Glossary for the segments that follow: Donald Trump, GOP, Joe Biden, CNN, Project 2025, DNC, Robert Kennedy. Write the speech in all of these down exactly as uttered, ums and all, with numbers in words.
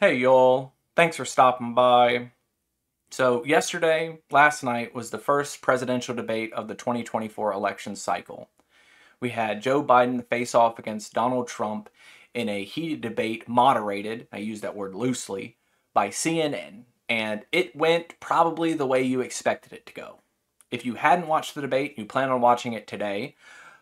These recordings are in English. Hey y'all, thanks for stopping by. So yesterday, last night, was the first presidential debate of the twenty twenty-four election cycle. We had Joe Biden face off against Donald Trump in a heated debate moderated, I use that word loosely, by C N N. And it went probably the way you expected it to go. If you hadn't watched the debate, you plan on watching it today,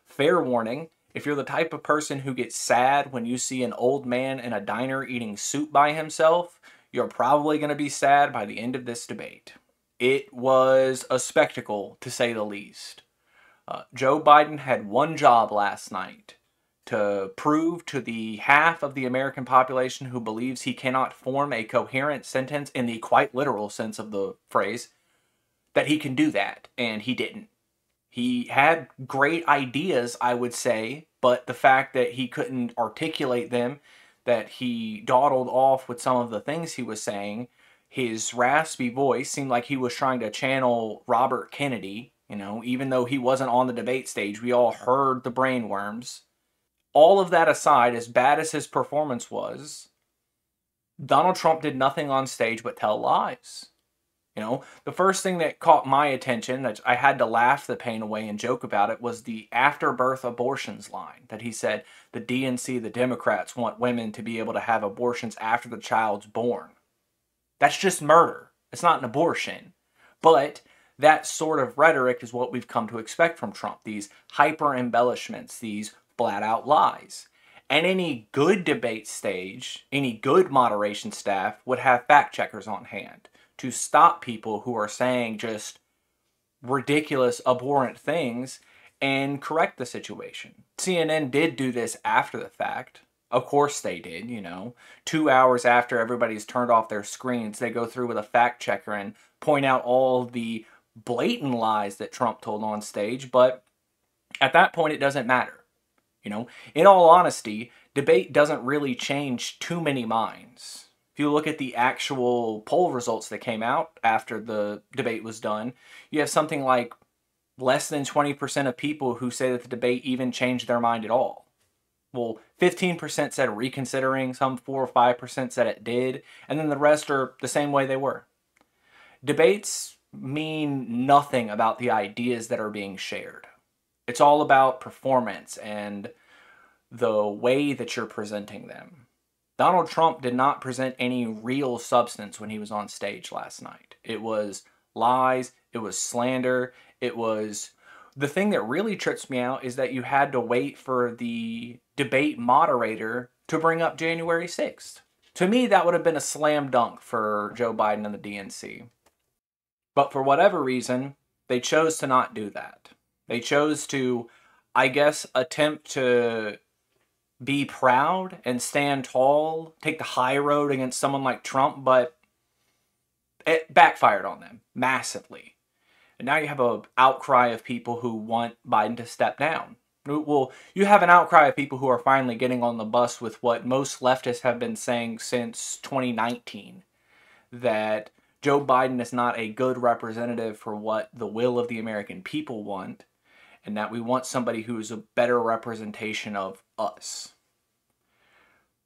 fair warning. If you're the type of person who gets sad when you see an old man in a diner eating soup by himself, you're probably going to be sad by the end of this debate. It was a spectacle, to say the least. Uh, Joe Biden had one job last night, to prove to the half of the American population who believes he cannot form a coherent sentence in the quite literal sense of the phrase, that he can do that, and he didn't. He had great ideas, I would say, but the fact that he couldn't articulate them, that he dawdled off with some of the things he was saying, his raspy voice seemed like he was trying to channel Robert Kennedy, you know, even though he wasn't on the debate stage, we all heard the brainworms. All of that aside, as bad as his performance was, Donald Trump did nothing on stage but tell lies. You know, the first thing that caught my attention, that I had to laugh the pain away and joke about it, was the afterbirth abortions line that he said the D N C, the Democrats, want women to be able to have abortions after the child's born. That's just murder. It's not an abortion. But that sort of rhetoric is what we've come to expect from Trump, these hyper embellishments, these flat out lies. And any good debate stage, any good moderation staff would have fact checkers on hand to stop people who are saying just ridiculous, abhorrent things and correct the situation. C N N did do this after the fact. Of course they did, you know. Two hours after everybody's turned off their screens, they go through with a fact checker and point out all the blatant lies that Trump told on stage, but at that point it doesn't matter. You know, in all honesty, debate doesn't really change too many minds. If you look at the actual poll results that came out after the debate was done, you have something like less than twenty percent of people who say that the debate even changed their mind at all. Well, fifteen percent said reconsidering, some four or five percent said it did, and then the rest are the same way they were. Debates mean nothing about the ideas that are being shared. It's all about performance and the way that you're presenting them. Donald Trump did not present any real substance when he was on stage last night. It was lies, it was slander, it was... The thing that really trips me out is that you had to wait for the debate moderator to bring up January sixth. To me, that would have been a slam dunk for Joe Biden and the D N C. But for whatever reason, they chose to not do that. They chose to, I guess, attempt to be proud and stand tall, take the high road against someone like Trump, but it backfired on them massively. And now you have an outcry of people who want Biden to step down. Well, you have an outcry of people who are finally getting on the bus with what most leftists have been saying since twenty nineteen, that Joe Biden is not a good representative for what the will of the American people want, and that we want somebody who is a better representation of us.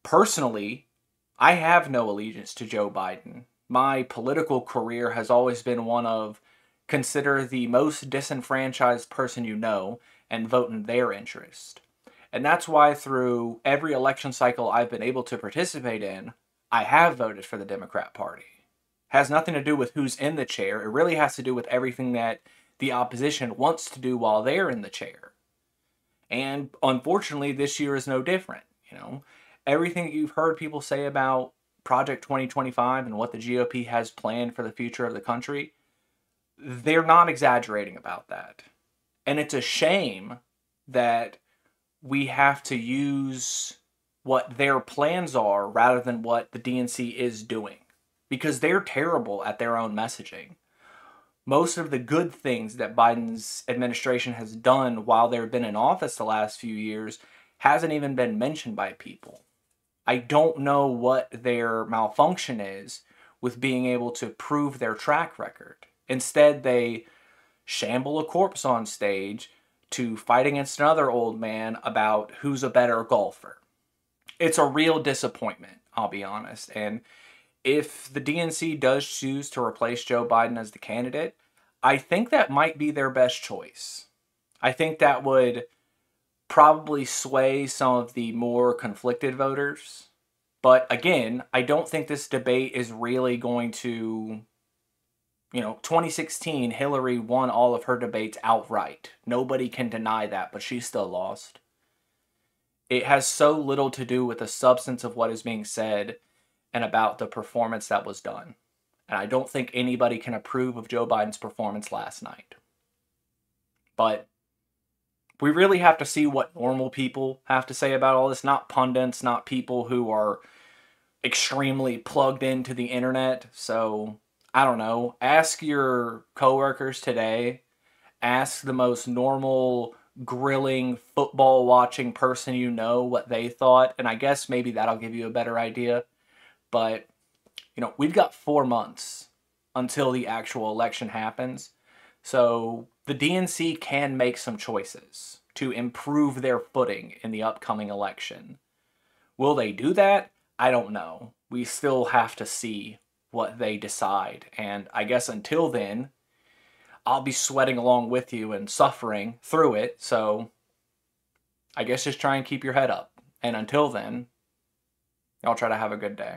Personally, I have no allegiance to Joe Biden. My political career has always been one of consider the most disenfranchised person you know and vote in their interest. And that's why through every election cycle I've been able to participate in, I have voted for the Democrat Party. It has nothing to do with who's in the chair. It really has to do with everything that the opposition wants to do while they're in the chair. And unfortunately, this year is no different. You know, everything that you've heard people say about Project twenty twenty-five and what the G O P has planned for the future of the country, they're not exaggerating about that. And it's a shame that we have to use what their plans are rather than what the D N C is doing, because they're terrible at their own messaging. Most of the good things that Biden's administration has done while they've been in office the last few years hasn't even been mentioned by people. I don't know what their malfunction is with being able to prove their track record. Instead, they shamble a corpse on stage to fight against another old man about who's a better golfer. It's a real disappointment. I'll be honest. And if the D N C does choose to replace Joe Biden as the candidate, I think that might be their best choice. I think that would probably sway some of the more conflicted voters. But again, I don't think this debate is really going to, you know, twenty sixteen, Hillary won all of her debates outright. Nobody can deny that, but she still lost. It has so little to do with the substance of what is being said and about the performance that was done. And I don't think anybody can approve of Joe Biden's performance last night. But we really have to see what normal people have to say about all this. Not pundits, not people who are extremely plugged into the internet. So, I don't know. Ask your coworkers today. Ask the most normal, grilling, football-watching person you know what they thought. And I guess maybe that'll give you a better idea. But, you know, we've got four months until the actual election happens. So the D N C can make some choices to improve their footing in the upcoming election. Will they do that? I don't know. We still have to see what they decide. And I guess until then, I'll be sweating along with you and suffering through it. So I guess just try and keep your head up. And until then, y'all try to have a good day.